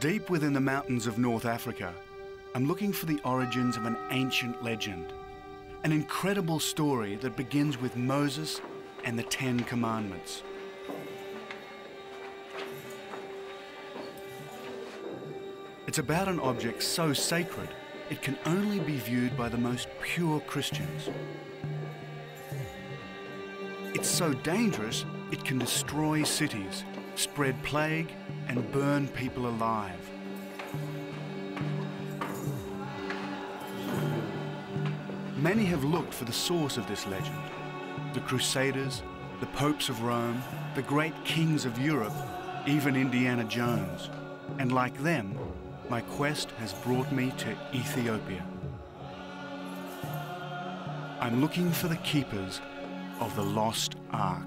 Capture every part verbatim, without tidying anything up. Deep within the mountains of North Africa, I'm looking for the origins of an ancient legend, an incredible story that begins with Moses and the Ten Commandments. It's about an object so sacred, it can only be viewed by the most pure Christians. It's so dangerous, it can destroy cities, spread plague, and burn people alive. Many have looked for the source of this legend. The Crusaders, the Popes of Rome, the great kings of Europe, even Indiana Jones. And like them, my quest has brought me to Ethiopia. I'm looking for the keepers of the lost Ark.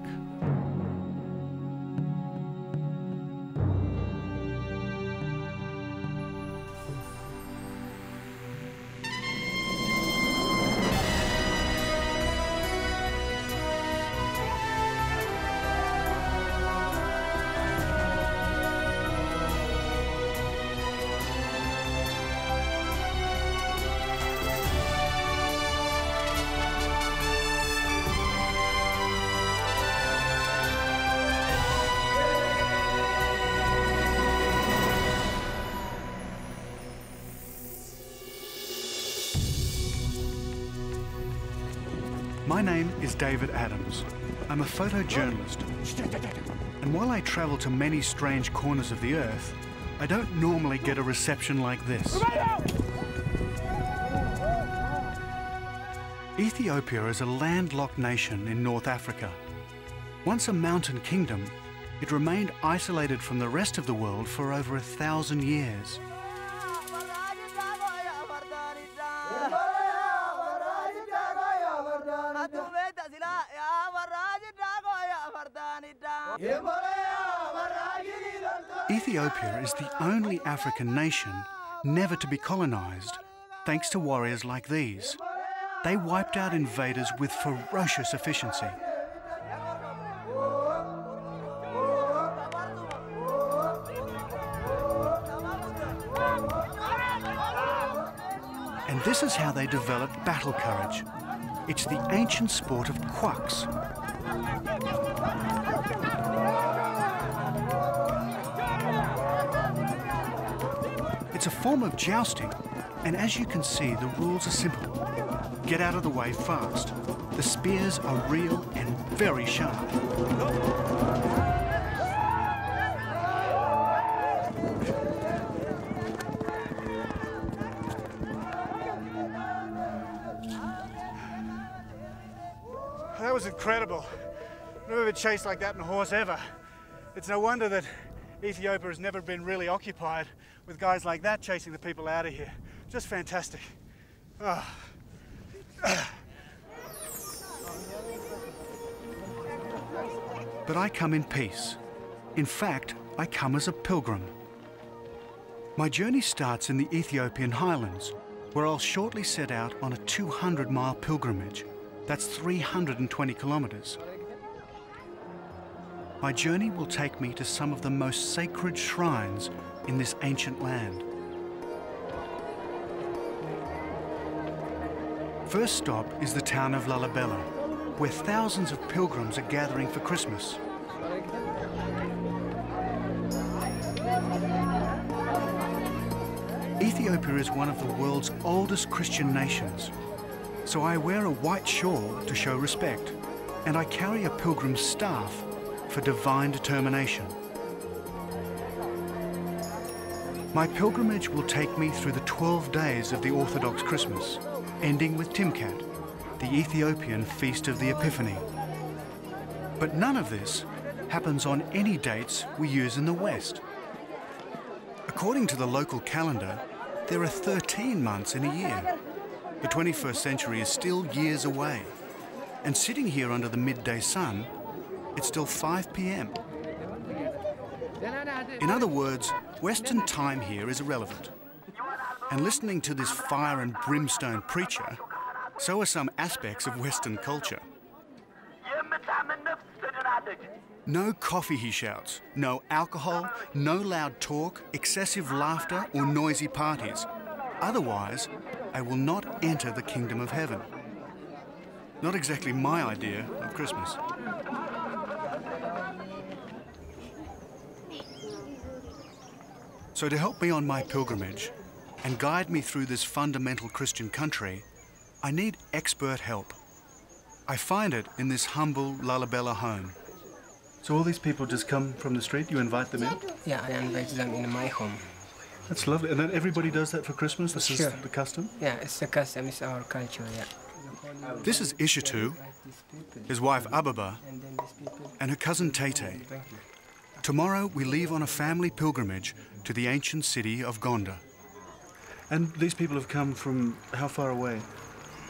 My name is David Adams. I'm a photojournalist. And while I travel to many strange corners of the earth, I don't normally get a reception like this. Ethiopia is a landlocked nation in North Africa. Once a mountain kingdom, it remained isolated from the rest of the world for over a thousand years. Ethiopia is the only African nation never to be colonized, thanks to warriors like these. They wiped out invaders with ferocious efficiency. And this is how they developed battle courage. It's the ancient sport of quacks. It's a form of jousting, and as you can see, the rules are simple. Get out of the way fast. The spears are real and very sharp. That was incredible. I've never been chased like that in a horse ever. It's no wonder that Ethiopia has never been really occupied with guys like that chasing the people out of here. Just fantastic. Oh. But I come in peace. In fact, I come as a pilgrim. My journey starts in the Ethiopian highlands, where I'll shortly set out on a two hundred mile pilgrimage. That's three hundred twenty kilometers. My journey will take me to some of the most sacred shrines in this ancient land. First stop is the town of Lalibela, where thousands of pilgrims are gathering for Christmas. Ethiopia is one of the world's oldest Christian nations, so I wear a white shawl to show respect, and I carry a pilgrim's staff for divine determination. My pilgrimage will take me through the twelve days of the Orthodox Christmas, ending with Timkat, the Ethiopian Feast of the Epiphany. But none of this happens on any dates we use in the West. According to the local calendar, there are thirteen months in a year. The twenty-first century is still years away, and sitting here under the midday sun, it's still five p m In other words, Western time here is irrelevant. And listening to this fire and brimstone preacher, so are some aspects of Western culture. No coffee, he shouts, no alcohol, no loud talk, excessive laughter or noisy parties. Otherwise, they will not enter the kingdom of heaven. Not exactly my idea of Christmas. So to help me on my pilgrimage and guide me through this fundamental Christian country, I need expert help. I find it in this humble Lalibela home. So all these people just come from the street? You invite them in? Yeah, I invite them in my home. That's lovely. And then everybody does that for Christmas? This sure. is the custom? Yeah, it's the custom. It's our culture, yeah. This is Ishetu, his wife Ababa, and her cousin Tate. Tomorrow we leave on a family pilgrimage to the ancient city of Gondar. And these people have come from how far away?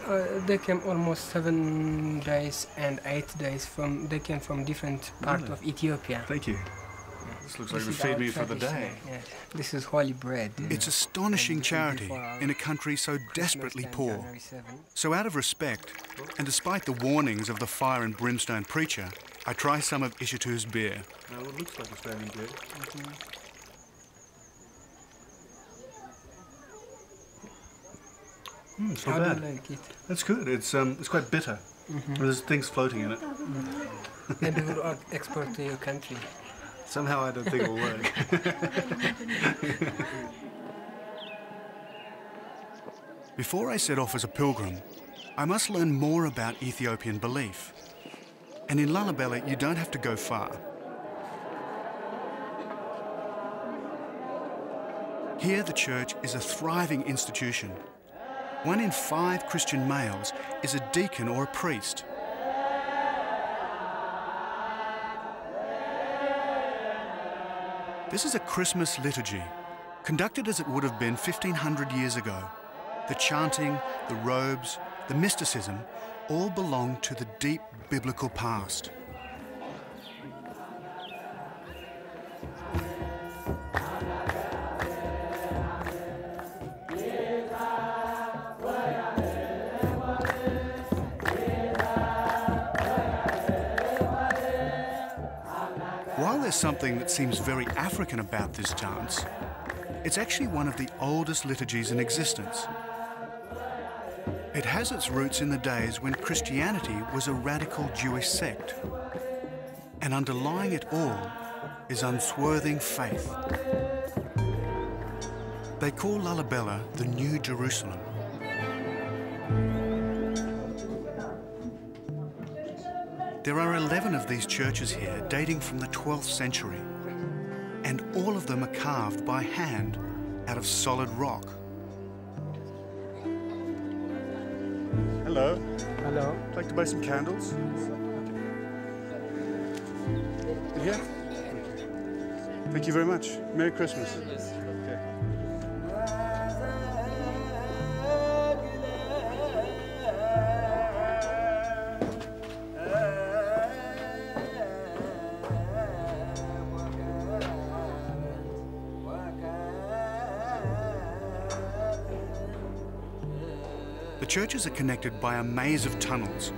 Uh, they came almost seven days and eight days from. They came from different parts really? of Ethiopia. Thank you. This looks this like you feed me for the day. Yes. This is holy bread. Yeah. It's astonishing charity in a country so desperately poor. So out of respect, and despite the warnings of the fire and brimstone preacher, I try some of Ishetu's beer. Now it looks like Australian beer. Mm-hmm. Mm, it's not How bad. Do you like it? That's good. It's um, it's quite bitter. Mm-hmm. There's things floating in it. Mm-hmm. Maybe we'll export to your country. Somehow I don't think it'll work. Before I set off as a pilgrim, I must learn more about Ethiopian belief. And in Lalibela, you don't have to go far. Here, the church is a thriving institution. One in five Christian males is a deacon or a priest. This is a Christmas liturgy, conducted as it would have been fifteen hundred years ago. The chanting, the robes, the mysticism, all belong to the deep biblical past. Something that seems very African about this dance, it's actually one of the oldest liturgies in existence. It has its roots in the days when Christianity was a radical Jewish sect. And underlying it all is unswerving faith. They call Lalibela the New Jerusalem. There are eleven of these churches here, dating from the twelfth century, and all of them are carved by hand out of solid rock. Hello. Hello. I'd like to buy some candles. Yeah. Thank you very much. Merry Christmas. Churches are connected by a maze of tunnels.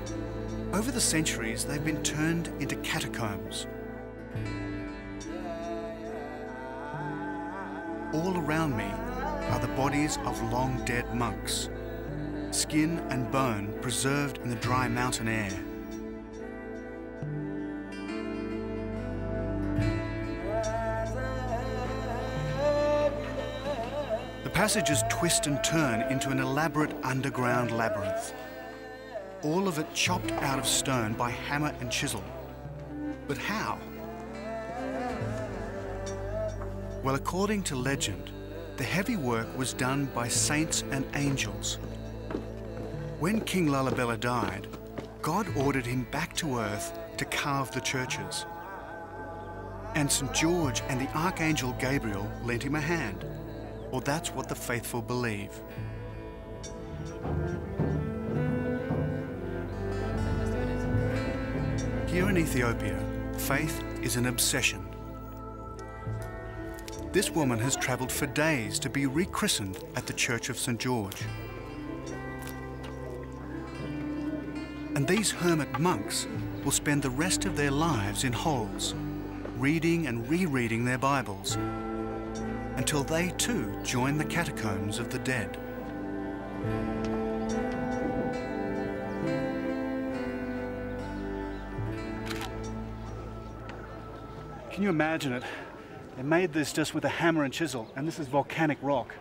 Over the centuries, they've been turned into catacombs. All around me are the bodies of long-dead monks, skin and bone preserved in the dry mountain air. Passages twist and turn into an elaborate underground labyrinth. All of it chopped out of stone by hammer and chisel. But how? Well, according to legend, the heavy work was done by saints and angels. When King Lalibela died, God ordered him back to earth to carve the churches. And Saint George and the Archangel Gabriel lent him a hand. Well, that's what the faithful believe. Here in Ethiopia, faith is an obsession. This woman has traveled for days to be rechristened at the Church of Saint George. And these hermit monks will spend the rest of their lives in holes, reading and rereading their Bibles, until they too join the catacombs of the dead. Can you imagine it? They made this just with a hammer and chisel, and this is volcanic rock.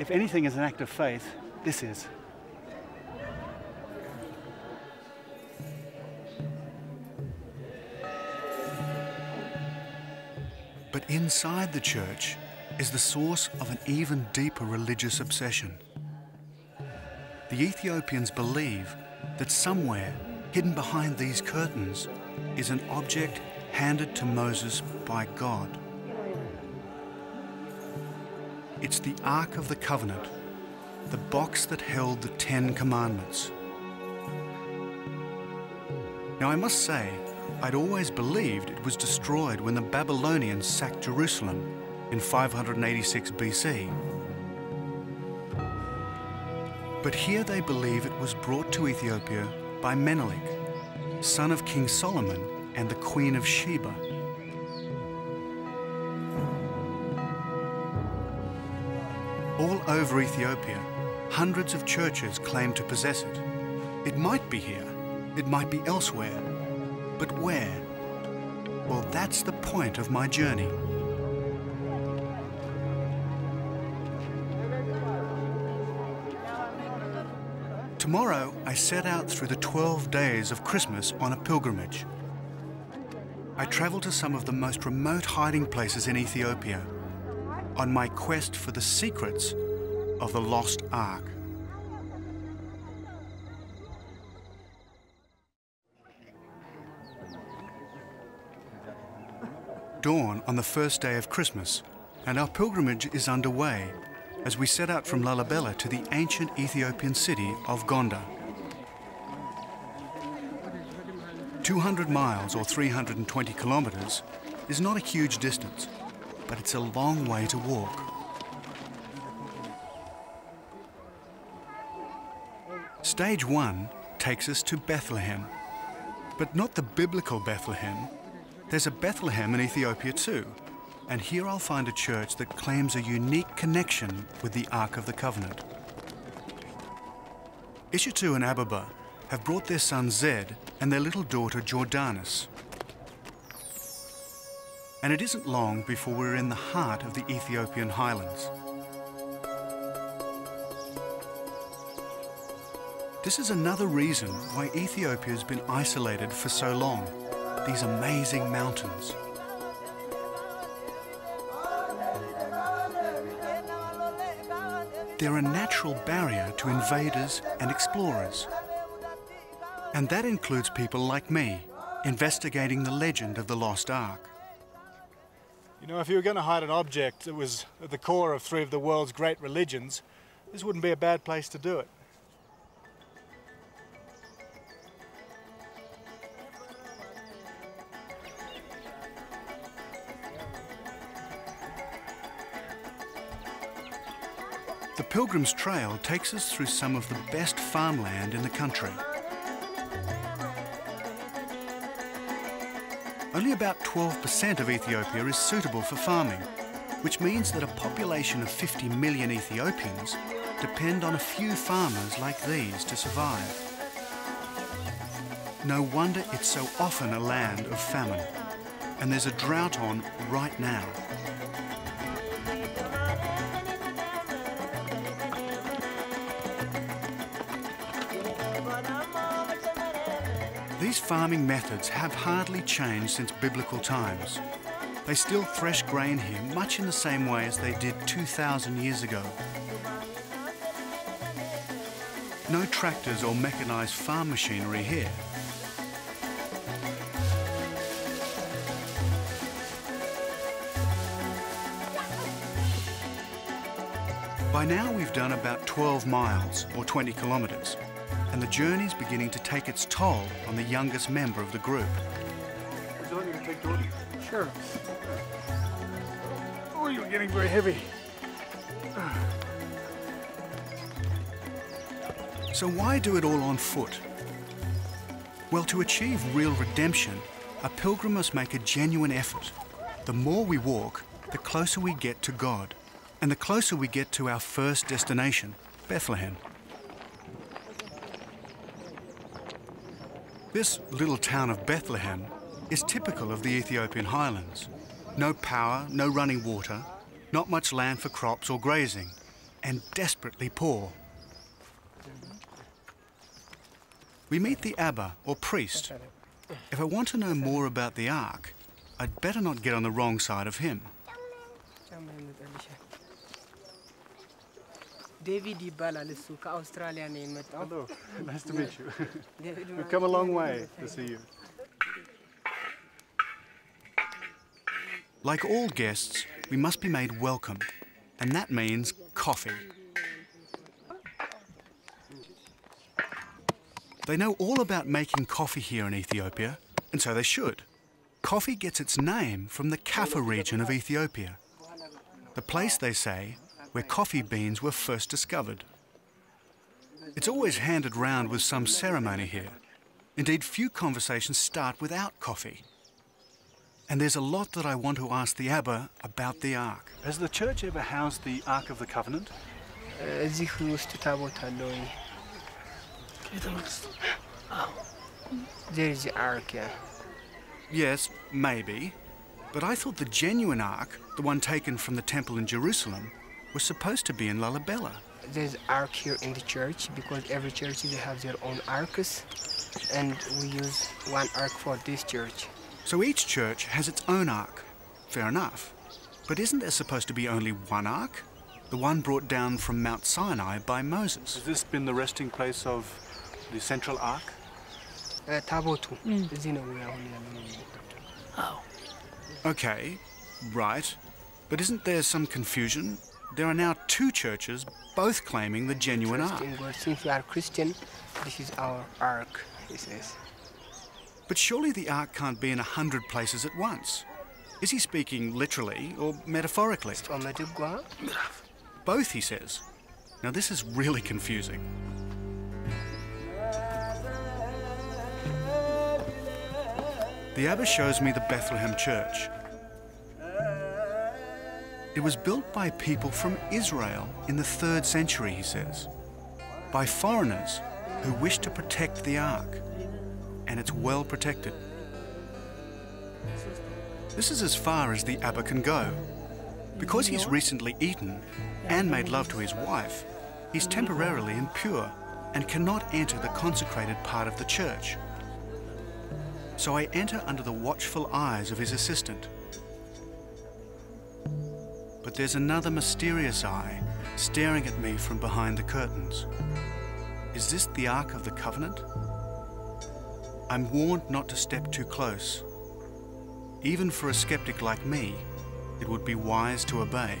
If anything is an act of faith, this is. But inside the church is the source of an even deeper religious obsession. The Ethiopians believe that somewhere, hidden behind these curtains, is an object handed to Moses by God. It's the Ark of the Covenant, the box that held the Ten Commandments. Now, I must say, I'd always believed it was destroyed when the Babylonians sacked Jerusalem in five hundred eighty-six B C. But here they believe it was brought to Ethiopia by Menelik, son of King Solomon and the Queen of Sheba. All over Ethiopia, hundreds of churches claim to possess it. It might be here, it might be elsewhere, but where? Well, that's the point of my journey. Tomorrow, I set out through the twelve days of Christmas on a pilgrimage. I travel to some of the most remote hiding places in Ethiopia on my quest for the secrets of the lost Ark. Dawn on the first day of Christmas, and our pilgrimage is underway as we set out from Lalibela to the ancient Ethiopian city of Gondar. two hundred miles, or three hundred twenty kilometres, is not a huge distance, but it's a long way to walk. Stage one takes us to Bethlehem, but not the biblical Bethlehem. There's a Bethlehem in Ethiopia too, and here I'll find a church that claims a unique connection with the Ark of the Covenant. Ishetu and Ababa have brought their son Zed and their little daughter Jordanus. And it isn't long before we're in the heart of the Ethiopian highlands. This is another reason why Ethiopia has been isolated for so long, these amazing mountains. They're a natural barrier to invaders and explorers. And that includes people like me, investigating the legend of the lost Ark. You know, if you were going to hide an object that was at the core of three of the world's great religions, this wouldn't be a bad place to do it. The Pilgrim's Trail takes us through some of the best farmland in the country. Only about twelve percent of Ethiopia is suitable for farming, which means that a population of fifty million Ethiopians depend on a few farmers like these to survive. No wonder it's so often a land of famine, and there's a drought on right now. These farming methods have hardly changed since biblical times. They still thresh grain here much in the same way as they did two thousand years ago. No tractors or mechanised farm machinery here. By now we've done about twelve miles, or twenty kilometres. And the journey's beginning to take its toll on the youngest member of the group. Sure. Oh, you're getting very heavy. So why do it all on foot? Well, to achieve real redemption, a pilgrim must make a genuine effort. The more we walk, the closer we get to God, and the closer we get to our first destination, Bethlehem. This little town of Bethlehem is typical of the Ethiopian highlands. No power, no running water, not much land for crops or grazing, and desperately poor. We meet the Abba, or priest. If I want to know more about the Ark, I'd better not get on the wrong side of him. David Australia. Hello, nice to meet you. We've come a long way to see you. Like all guests, we must be made welcome, and that means coffee. They know all about making coffee here in Ethiopia, and so they should. Coffee gets its name from the Kaffa region of Ethiopia, the place, they say, where coffee beans were first discovered. It's always handed round with some ceremony here. Indeed, few conversations start without coffee. And there's a lot that I want to ask the Abba about the Ark. Has the church ever housed the Ark of the Covenant? There is the Ark, yeah. Yes, maybe. But I thought the genuine Ark, the one taken from the temple in Jerusalem, was supposed to be in Lalibela. There's Ark here in the church because every church they have their own arks, and we use one Ark for this church. So each church has its own Ark. Fair enough. But isn't there supposed to be only one Ark? The one brought down from Mount Sinai by Moses. Has this been the resting place of the central Ark? Mm. Oh. Okay, right. But isn't there some confusion? There are now two churches, both claiming the genuine Ark. Since you are Christian, this is our Ark, he says. But surely the Ark can't be in a hundred places at once. Is he speaking literally or metaphorically? Both, he says. Now this is really confusing. The Abba shows me the Bethlehem Church. It was built by people from Israel in the third century, he says, by foreigners who wished to protect the Ark, and it's well protected. This is as far as the Abba can go. Because he's recently eaten and made love to his wife, he's temporarily impure and cannot enter the consecrated part of the church. So I enter under the watchful eyes of his assistant. But there's another mysterious eye staring at me from behind the curtains. Is this the Ark of the Covenant? I'm warned not to step too close. Even for a skeptic like me, it would be wise to obey.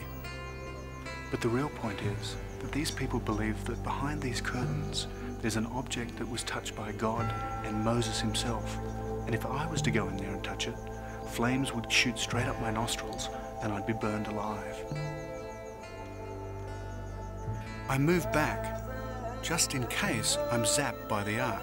But the real point is that these people believe that behind these curtains, there's an object that was touched by God and Moses himself. And if I was to go in there and touch it, flames would shoot straight up my nostrils and I'd be burned alive. I move back, just in case I'm zapped by the Ark.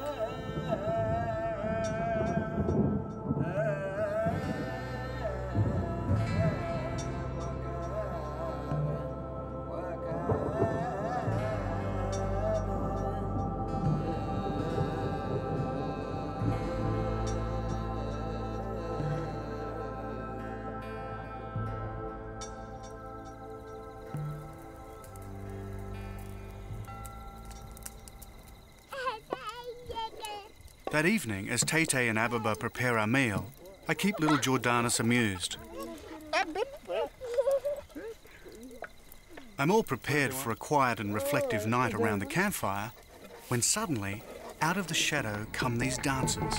That evening, as Tate and Ababa prepare our meal, I keep little Jordanus amused. I'm all prepared for a quiet and reflective night around the campfire, when suddenly, out of the shadow come these dancers.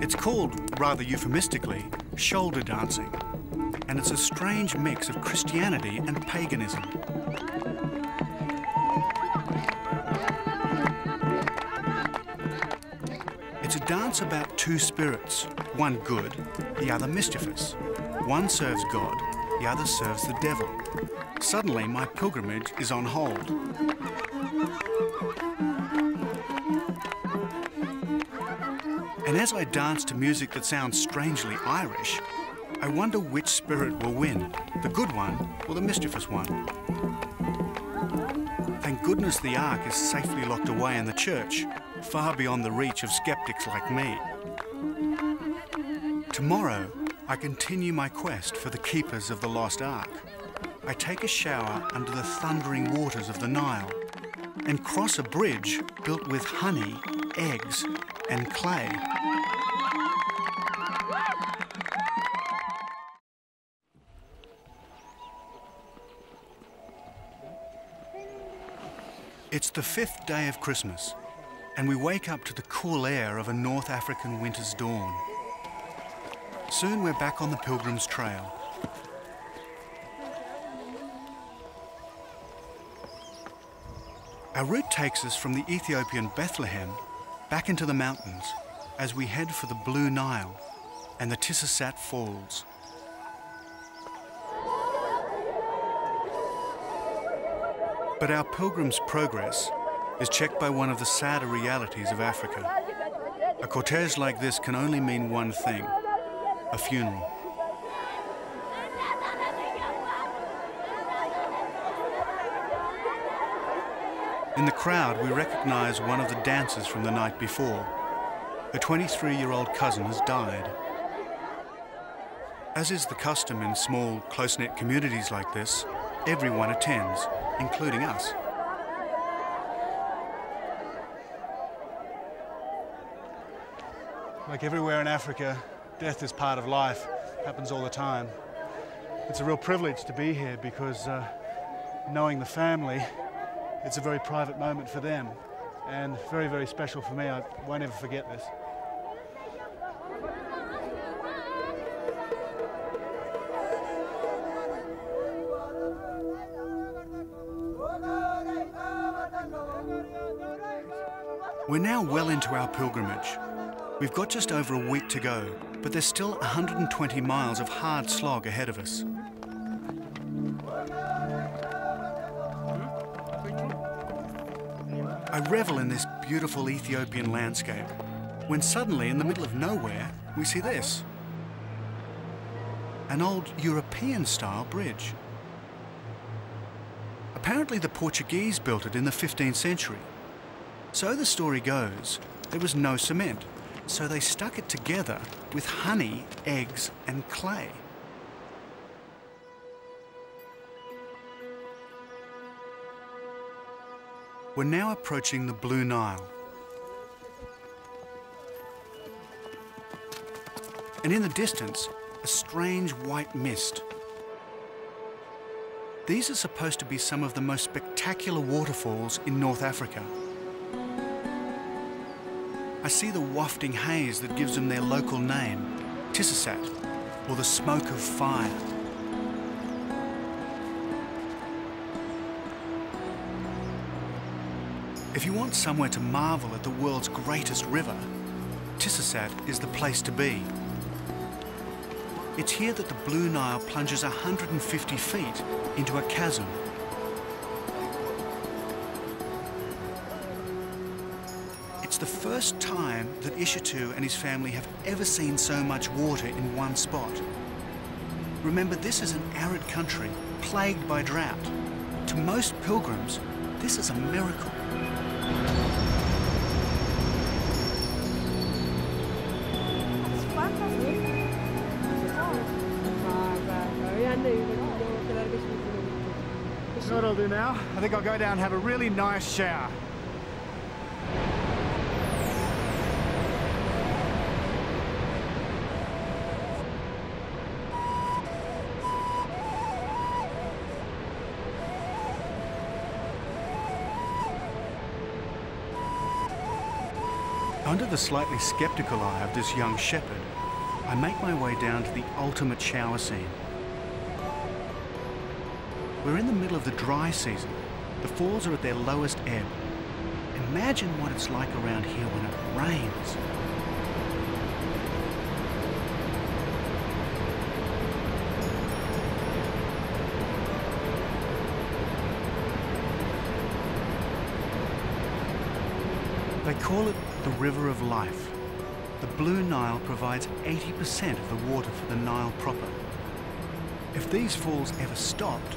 It's called, rather euphemistically, shoulder dancing, and it's a strange mix of Christianity and paganism. It's a dance about two spirits, one good, the other mischievous. One serves God, the other serves the devil. Suddenly, my pilgrimage is on hold. And as I dance to music that sounds strangely Irish, I wonder which spirit will win, the good one or the mischievous one. Thank goodness the Ark is safely locked away in the church, far beyond the reach of skeptics like me. Tomorrow, I continue my quest for the keepers of the lost Ark. I take a shower under the thundering waters of the Nile and cross a bridge built with honey, eggs, and clay. It's the fifth day of Christmas, and we wake up to the cool air of a North African winter's dawn. Soon we're back on the pilgrim's trail. Our route takes us from the Ethiopian Bethlehem back into the mountains as we head for the Blue Nile and the Tis Issat Falls. But our pilgrim's progress is checked by one of the sadder realities of Africa. A cortege like this can only mean one thing, a funeral. In the crowd, we recognize one of the dancers from the night before. Her twenty-three-year-old cousin has died. As is the custom in small, close-knit communities like this, everyone attends, including us. Like everywhere in Africa, death is part of life. It happens all the time. It's a real privilege to be here because uh, knowing the family, it's a very private moment for them and very, very special for me. I won't ever forget this. We're now well into our pilgrimage. We've got just over a week to go, but there's still one hundred twenty miles of hard slog ahead of us. I revel in this beautiful Ethiopian landscape, when suddenly, in the middle of nowhere, we see this. An old European-style bridge. Apparently the Portuguese built it in the fifteenth century. So the story goes, there was no cement, so they stuck it together with honey, eggs, and clay. We're now approaching the Blue Nile. And in the distance, a strange white mist. These are supposed to be some of the most spectacular waterfalls in North Africa. I see the wafting haze that gives them their local name, Tis Issat, or the smoke of fire. If you want somewhere to marvel at the world's greatest river, Tis Issat is the place to be. It's here that the Blue Nile plunges one hundred fifty feet into a chasm. The first time that Ishetu and his family have ever seen so much water in one spot. Remember, this is an arid country plagued by drought. To most pilgrims, this is a miracle. You know what I'll do now? I think I'll go down and have a really nice shower. Under the slightly skeptical eye of this young shepherd, I make my way down to the ultimate shower scene. We're in the middle of the dry season. The falls are at their lowest ebb. Imagine what it's like around here when it rains. They call it the River of Life. The Blue Nile provides eighty percent of the water for the Nile proper. If these falls ever stopped,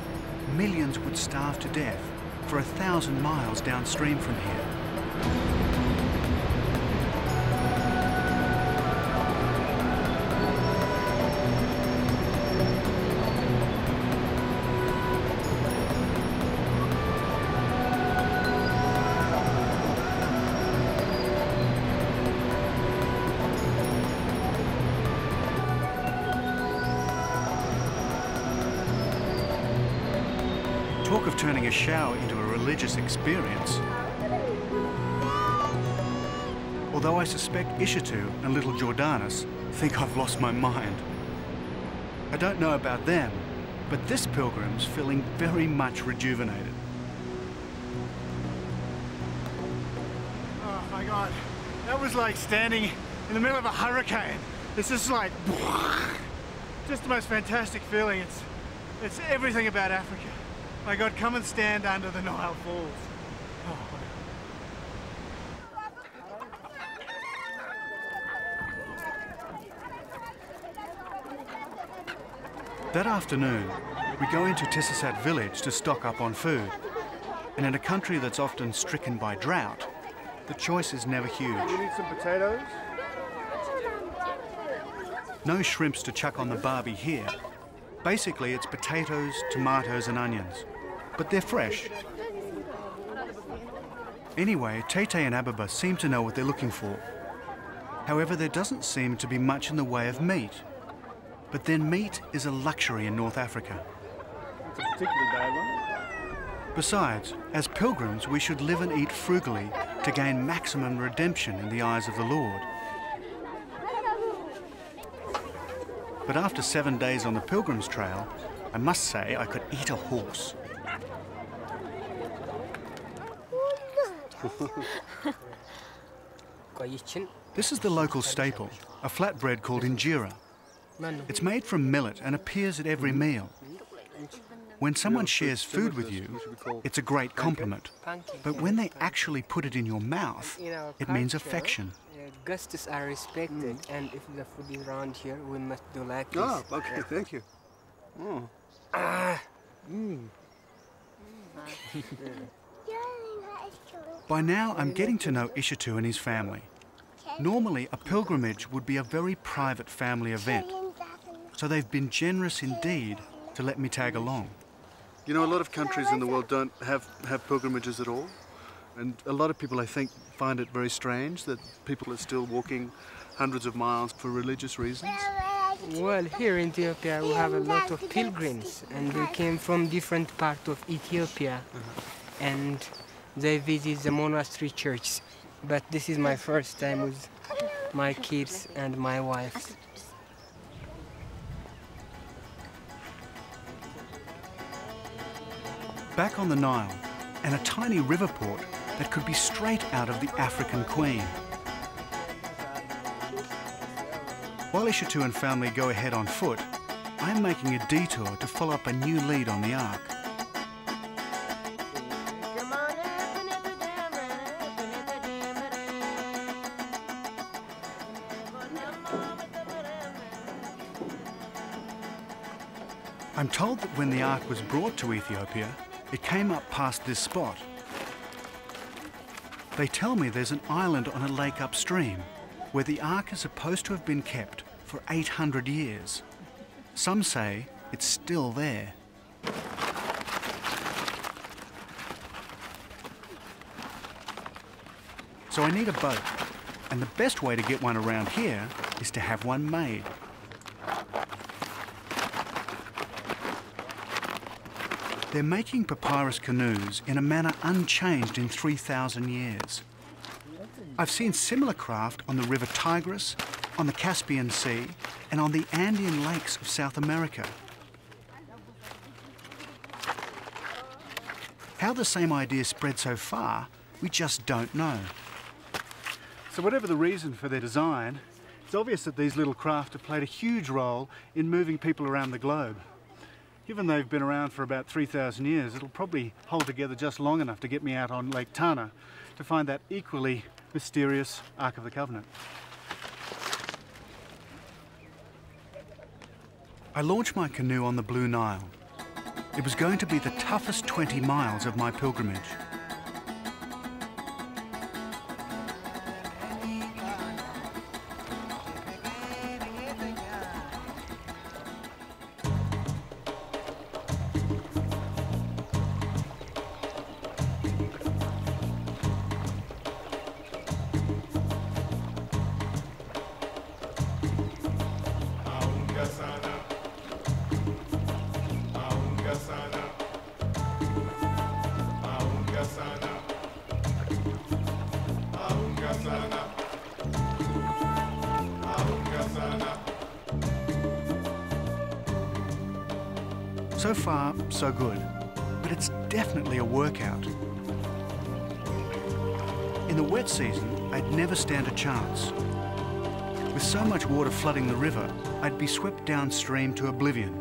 millions would starve to death for a thousand miles downstream from here. Talk of turning a shower into a religious experience. Although I suspect Ishetu and little Jordanus think I've lost my mind. I don't know about them, but this pilgrim's feeling very much rejuvenated. Oh my God, that was like standing in the middle of a hurricane. It's just like, just the most fantastic feeling. It's, it's everything about Africa. My God, come and stand under the Nile Falls. Oh. That afternoon, we go into Tis Issat village to stock up on food. And in a country that's often stricken by drought, the choice is never huge. You need some potatoes? No shrimps to chuck on the barbie here. Basically, it's potatoes, tomatoes and onions. But they're fresh. Anyway, Tate and Ababa seem to know what they're looking for. However, there doesn't seem to be much in the way of meat. But then meat is a luxury in North Africa. It's a particular day one. Besides, as pilgrims, we should live and eat frugally to gain maximum redemption in the eyes of the Lord. But after seven days on the Pilgrim's Trail, I must say I could eat a horse. This is the local staple, a flatbread called injera. It's made from millet and appears at every meal. When someone shares food with you, it's a great compliment. But when they actually put it in your mouth, it means affection. Guests are respected, mm. and if the food is around here, we must do like this. Oh, okay, yeah. Thank you. Mm. Ah. Mm. By now, I'm getting to know Ishetu and his family. Normally, a pilgrimage would be a very private family event, so they've been generous indeed to let me tag along. You know, a lot of countries in the world don't have, have pilgrimages at all. And a lot of people, I think, find it very strange that people are still walking hundreds of miles for religious reasons. Well, here in Ethiopia we have a lot of pilgrims, and they came from different parts of Ethiopia, uh-huh. and they visit the monastery churches. But this is my first time with my kids and my wife. Back on the Nile, and a tiny river port that could be straight out of the African Queen. While Ishetu and family go ahead on foot, I am making a detour to follow up a new lead on the Ark. I'm told that when the Ark was brought to Ethiopia, it came up past this spot. They tell me there's an island on a lake upstream where the Ark is supposed to have been kept for eight hundred years. Some say it's still there. So I need a boat, and the best way to get one around here is to have one made. They're making papyrus canoes in a manner unchanged in three thousand years. I've seen similar craft on the River Tigris, on the Caspian Sea, and on the Andean lakes of South America. How the same idea spread so far, we just don't know. So whatever the reason for their design, it's obvious that these little craft have played a huge role in moving people around the globe. Given they've been around for about three thousand years, it'll probably hold together just long enough to get me out on Lake Tana to find that equally mysterious Ark of the Covenant. I launched my canoe on the Blue Nile. It was going to be the toughest twenty miles of my pilgrimage. So far, so good, but it's definitely a workout. In the wet season, I'd never stand a chance. With so much water flooding the river, I'd be swept downstream to oblivion.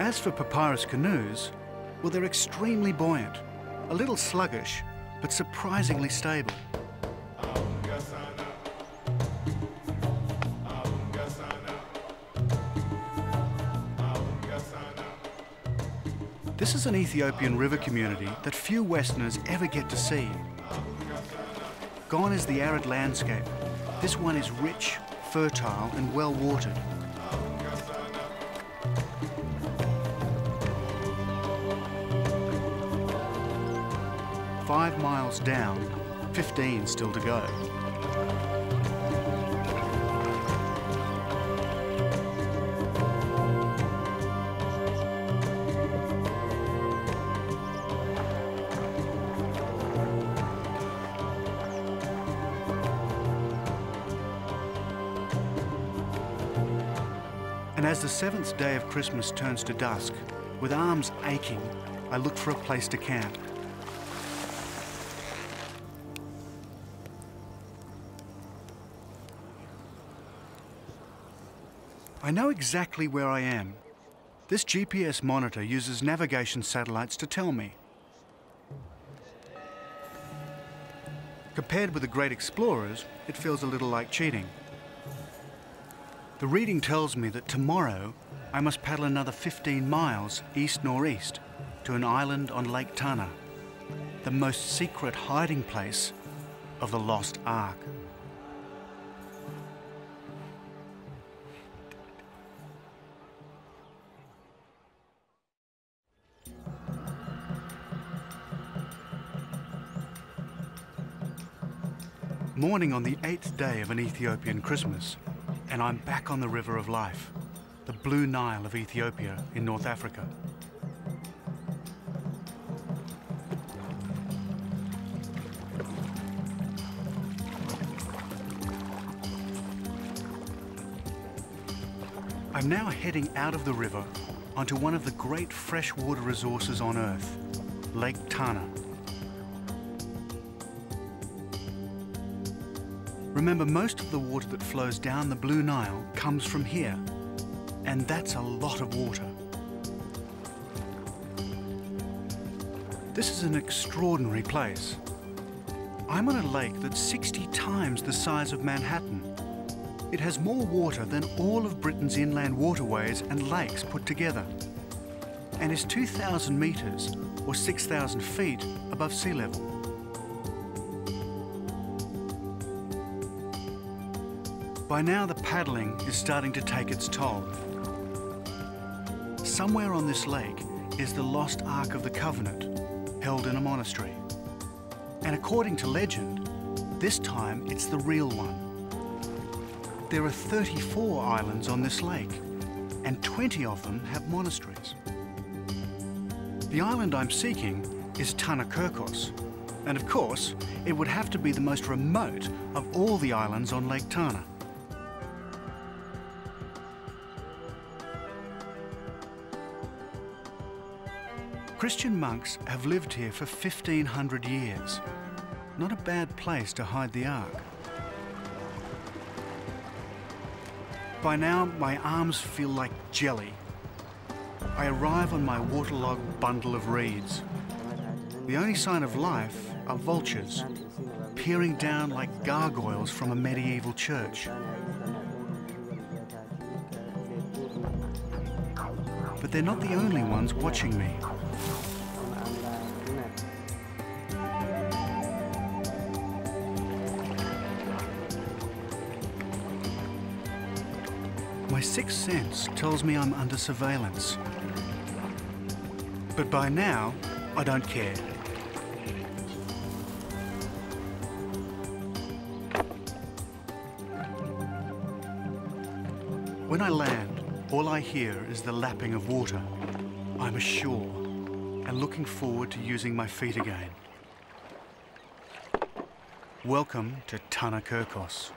As for papyrus canoes, well, they're extremely buoyant, a little sluggish, but surprisingly stable. This is an Ethiopian river community that few Westerners ever get to see. Gone is the arid landscape. This one is rich, fertile, and well-watered. Five miles down, fifteen still to go. As the seventh day of Christmas turns to dusk, with arms aching, I look for a place to camp. I know exactly where I am. This G P S monitor uses navigation satellites to tell me. Compared with the great explorers, it feels a little like cheating. The reading tells me that tomorrow I must paddle another fifteen miles east-northeast to an island on Lake Tana, the most secret hiding place of the lost Ark. Morning on the eighth day of an Ethiopian Christmas, and I'm back on the river of life, the Blue Nile of Ethiopia in North Africa. I'm now heading out of the river onto one of the great freshwater resources on Earth, Lake Tana. Remember, most of the water that flows down the Blue Nile comes from here, and that's a lot of water. This is an extraordinary place. I'm on a lake that's sixty times the size of Manhattan. It has more water than all of Britain's inland waterways and lakes put together, and is two thousand metres or six thousand feet above sea level. By now, the paddling is starting to take its toll. Somewhere on this lake is the lost Ark of the Covenant, held in a monastery. And according to legend, this time it's the real one. There are thirty-four islands on this lake, and twenty of them have monasteries. The island I'm seeking is Tana Kirkos, and of course, it would have to be the most remote of all the islands on Lake Tana. Christian monks have lived here for fifteen hundred years. Not a bad place to hide the Ark. By now, my arms feel like jelly. I arrive on my waterlogged bundle of reeds. The only sign of life are vultures, peering down like gargoyles from a medieval church. But they're not the only ones watching me. My sixth sense tells me I'm under surveillance. But by now, I don't care. When I land, all I hear is the lapping of water. I'm ashore and looking forward to using my feet again. Welcome to Tana Kirkos.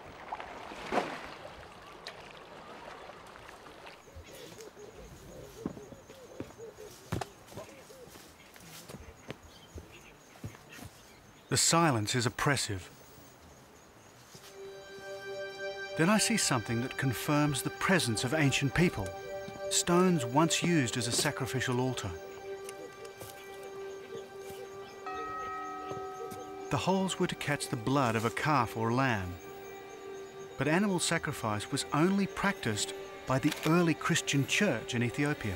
The silence is oppressive. Then I see something that confirms the presence of ancient people, stones once used as a sacrificial altar. The holes were to catch the blood of a calf or lamb, but animal sacrifice was only practiced by the early Christian church in Ethiopia.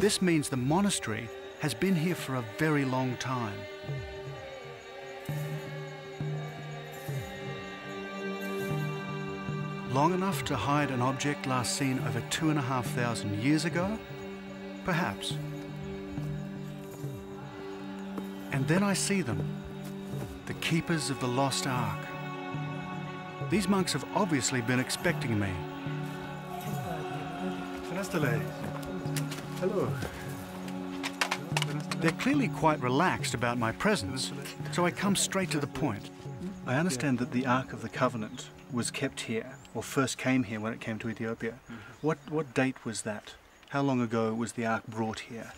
This means the monastery has been here for a very long time. Long enough to hide an object last seen over two and a half thousand years ago? Perhaps. And then I see them, the keepers of the lost ark. These monks have obviously been expecting me. Hello. They're clearly quite relaxed about my presence, so I come straight to the point. I understand that the Ark of the Covenant was kept here, or first came here when it came to Ethiopia. Mm-hmm. What what date was that? How long ago was the Ark brought here?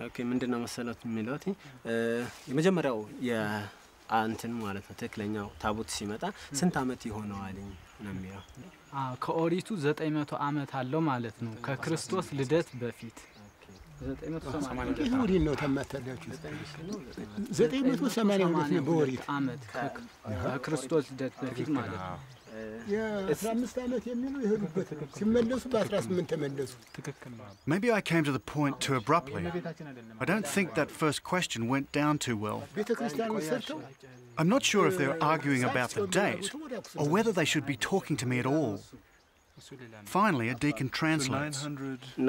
Okay, mindena masalat miloti. Eh, yemejemerao ya antin ማለት ነው ተክለኛው ታቦት ሲመጣ ስንት አመት ይሆነዋል ነሚያ? አዎ ከኦሪቱ ዘጠኝ መቶ አመት አለው ማለት ነው ከክርስቶስ ልደት በፊት ዘጠኝ መቶ ሰማንያ ነው ተማታላችሁ ዘጠኝ መቶ ሰማንያ ነው በኦሪት አመት ከክርስቶስ ልደት በፊት ማለት ነው Maybe I came to the point too abruptly. I don't think that first question went down too well. I'm not sure if they're arguing about the date or whether they should be talking to me at all. Finally, a deacon translates.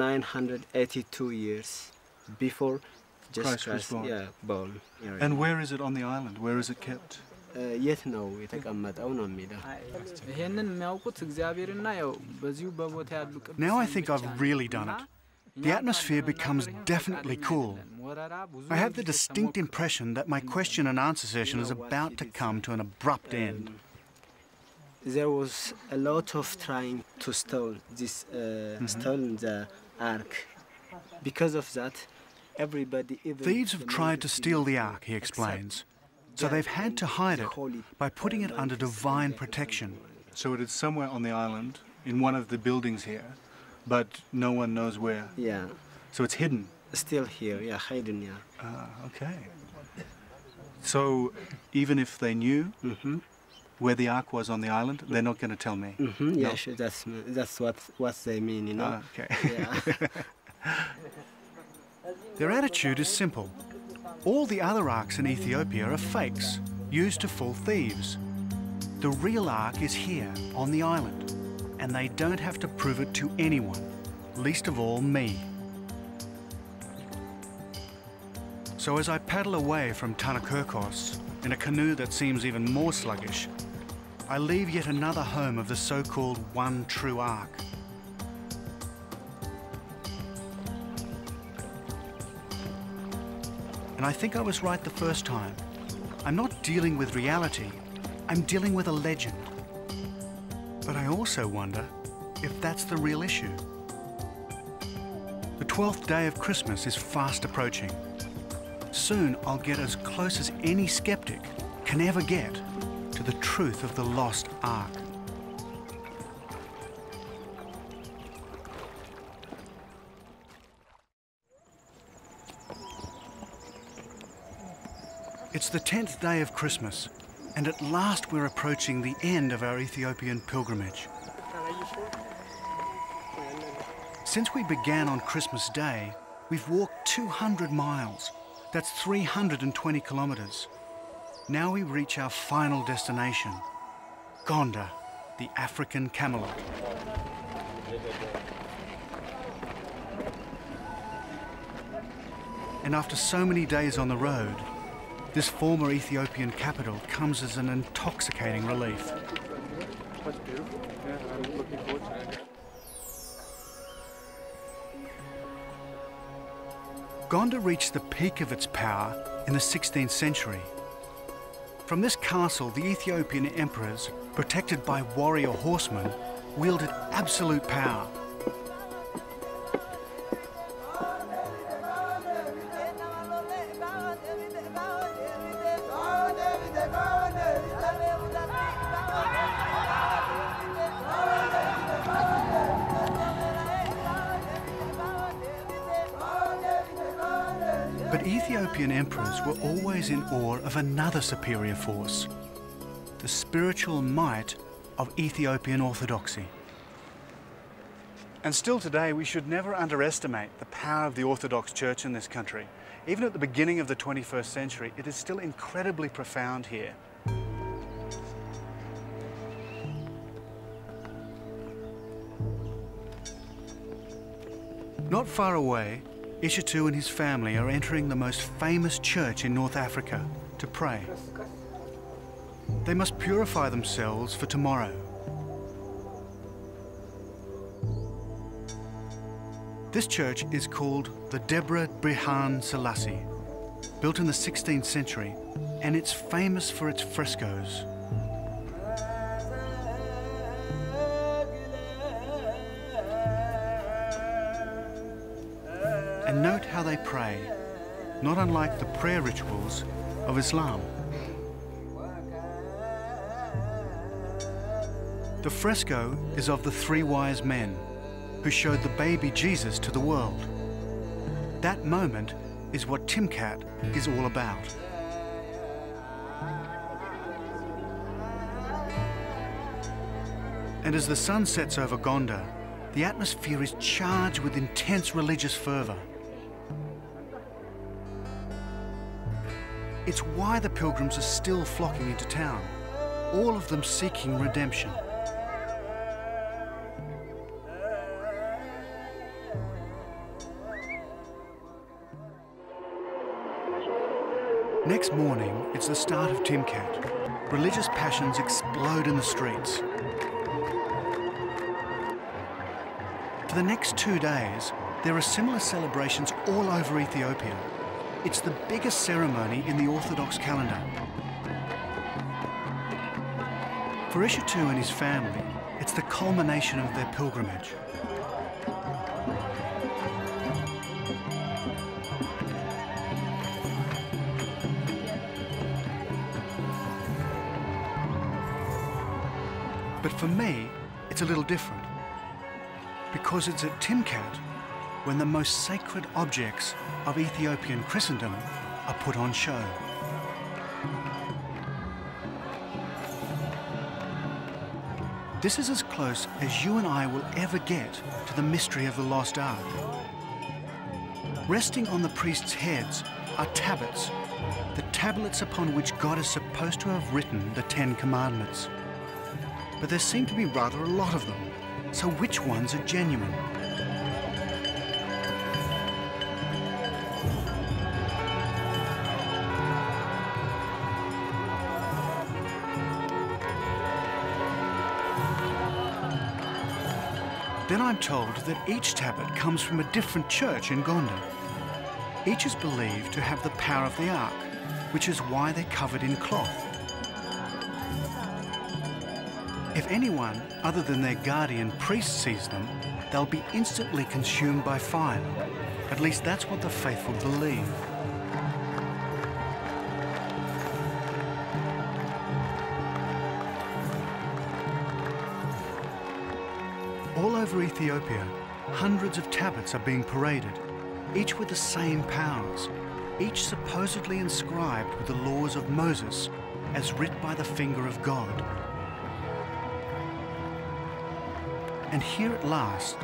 nine hundred eighty-two years before Jesus Christ was born. And where is it on the island? Where is it kept? Yes, no, it's a Now I think I've really done it. The atmosphere becomes definitely cool. I have the distinct impression that my question and answer session is about to come to an abrupt end. There was a lot of trying to stall this, uh, mm-hmm. stone the ark. Because of that, everybody... Even Thieves have tried to steal the ark, he explains. So they've had to hide it by putting it under divine protection. So it is somewhere on the island, in one of the buildings here, but no one knows where. Yeah. So it's hidden. Still here, yeah, hidden, yeah. Ah, okay. So even if they knew mm-hmm. where the ark was on the island, they're not going to tell me. Mm-hmm. Yeah, no? sure, that's that's what what they mean, you know. Ah, okay. Yeah. Their attitude is simple. All the other arks in Ethiopia are fakes, used to fool thieves. The real ark is here, on the island, and they don't have to prove it to anyone, least of all me. So as I paddle away from Tana Kirkos, in a canoe that seems even more sluggish, I leave yet another home of the so-called one true ark. And I think I was right the first time. I'm not dealing with reality, I'm dealing with a legend. But I also wonder if that's the real issue. The twelfth day of Christmas is fast approaching. Soon I'll get as close as any skeptic can ever get to the truth of the lost ark. It's the tenth day of Christmas, and at last we're approaching the end of our Ethiopian pilgrimage. Since we began on Christmas Day, we've walked two hundred miles. That's three hundred twenty kilometres. Now we reach our final destination, Gondar, the African camelot. And after so many days on the road, this former Ethiopian capital comes as an intoxicating relief. That's beautiful. Yeah, I'm looking forward to it. Gondar reached the peak of its power in the sixteenth century. From this castle, the Ethiopian emperors, protected by warrior horsemen, wielded absolute power. Emperors were always in awe of another superior force, the spiritual might of Ethiopian Orthodoxy. And still today, we should never underestimate the power of the Orthodox Church in this country. Even at the beginning of the twenty-first century, it is still incredibly profound here. Not far away, Ishetu and his family are entering the most famous church in North Africa to pray. They must purify themselves for tomorrow. This church is called the Debre Birhan Selassie, built in the sixteenth century, and it's famous for its frescoes. And note how they pray, not unlike the prayer rituals of Islam. The fresco is of the three wise men who showed the baby Jesus to the world. That moment is what Timkat is all about. And as the sun sets over Gondar, the atmosphere is charged with intense religious fervour. It's why the pilgrims are still flocking into town, all of them seeking redemption. Next morning, it's the start of Timkat. Religious passions explode in the streets. For the next two days, there are similar celebrations all over Ethiopia. It's the biggest ceremony in the Orthodox calendar. For Ishetu and his family, it's the culmination of their pilgrimage. But for me, it's a little different, because it's at Timkat when the most sacred objects of Ethiopian Christendom are put on show. This is as close as you and I will ever get to the mystery of the lost ark. Resting on the priests' heads are tablets, the tablets upon which God is supposed to have written the Ten Commandments. But there seem to be rather a lot of them, so which ones are genuine? Then I'm told that each tablet comes from a different church in Gondar. Each is believed to have the power of the Ark, which is why they're covered in cloth. If anyone other than their guardian priest sees them, they'll be instantly consumed by fire. At least that's what the faithful believe. All over Ethiopia, hundreds of tablets are being paraded, each with the same powers. each supposedly inscribed with the laws of Moses, as writ by the finger of God. And here at last,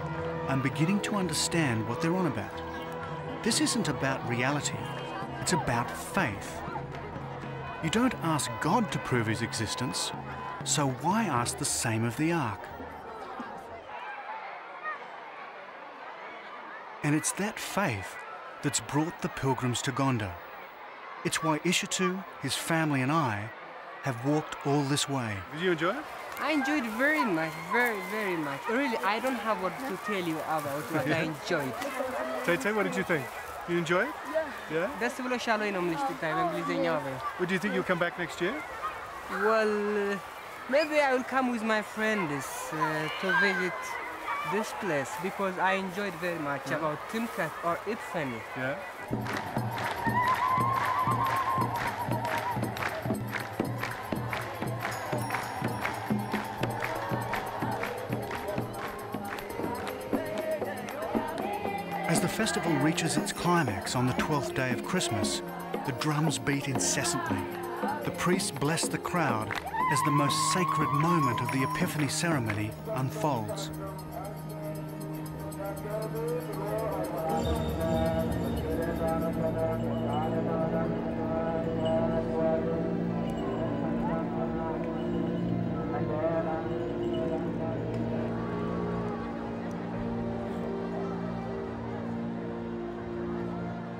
I'm beginning to understand what they're on about. This isn't about reality, it's about faith. You don't ask God to prove his existence, so why ask the same of the Ark? And it's that faith that's brought the pilgrims to Gondar. It's why Ishetu, his family and I have walked all this way. Did you enjoy it? I enjoyed very much, very, very much. Really, I don't have what to tell you about what yeah. I enjoyed. Tate, what did you think? You enjoy it? Yeah. Yeah? Well, do you think you'll come back next year? Well, maybe I will come with my friends uh, to visit this place, because I enjoyed very much yeah. about Timkat or Epiphany. Yeah. As the festival reaches its climax on the twelfth day of Christmas, the drums beat incessantly. The priests bless the crowd as the most sacred moment of the Epiphany ceremony unfolds.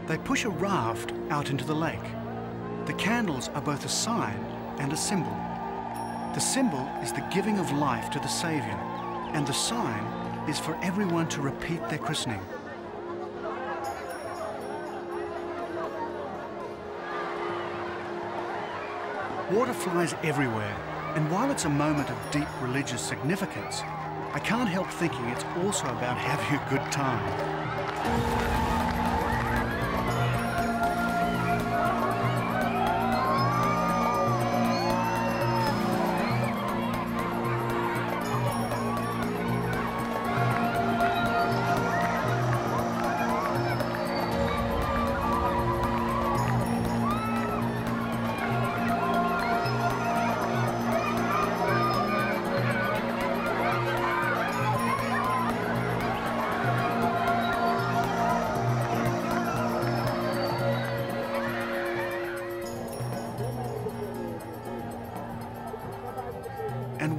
They push a raft out into the lake. The candles are both a sign and a symbol. The symbol is the giving of life to the Saviour, and the sign is for everyone to repeat their christening. Water flies everywhere, and while it's a moment of deep religious significance, I can't help thinking it's also about having a good time.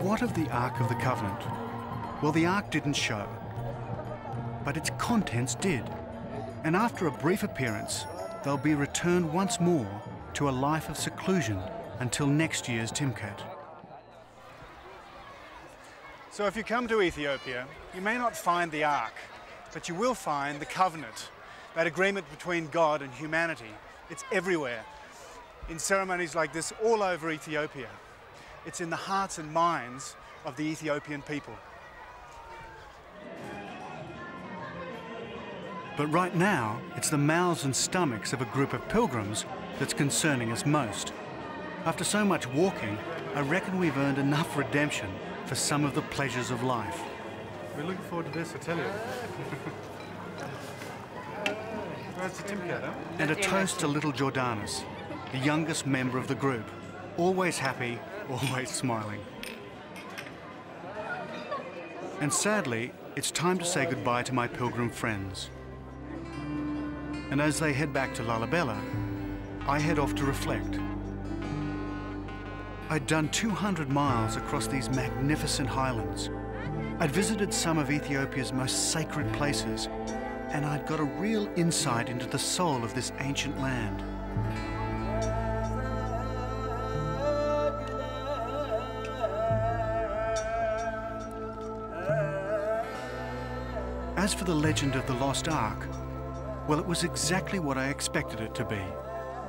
What of the Ark of the Covenant? Well, the Ark didn't show, but its contents did. And after a brief appearance, they'll be returned once more to a life of seclusion until next year's Timkat. So if you come to Ethiopia, you may not find the Ark, but you will find the Covenant, that agreement between God and humanity. It's everywhere, in ceremonies like this all over Ethiopia. It's in the hearts and minds of the Ethiopian people. But right now, it's the mouths and stomachs of a group of pilgrims that's concerning us most. After so much walking, I reckon we've earned enough redemption for some of the pleasures of life. We're looking forward to this, I tell you. That's the Timkat, huh? And a toast to little Jordanus, the youngest member of the group, always happy, always smiling. And sadly, it's time to say goodbye to my pilgrim friends. And as they head back to Lalibela, I head off to reflect. I'd done two hundred miles across these magnificent highlands. I'd visited some of Ethiopia's most sacred places, and I'd got a real insight into the soul of this ancient land. As for the legend of the lost Ark, well, it was exactly what I expected it to be.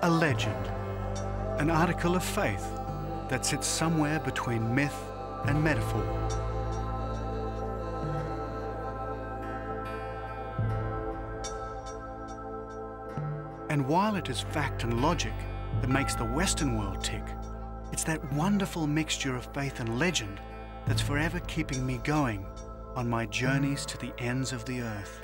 A legend. An article of faith that sits somewhere between myth and metaphor. And while it is fact and logic that makes the Western world tick, it's that wonderful mixture of faith and legend that's forever keeping me going on my journeys to the ends of the earth.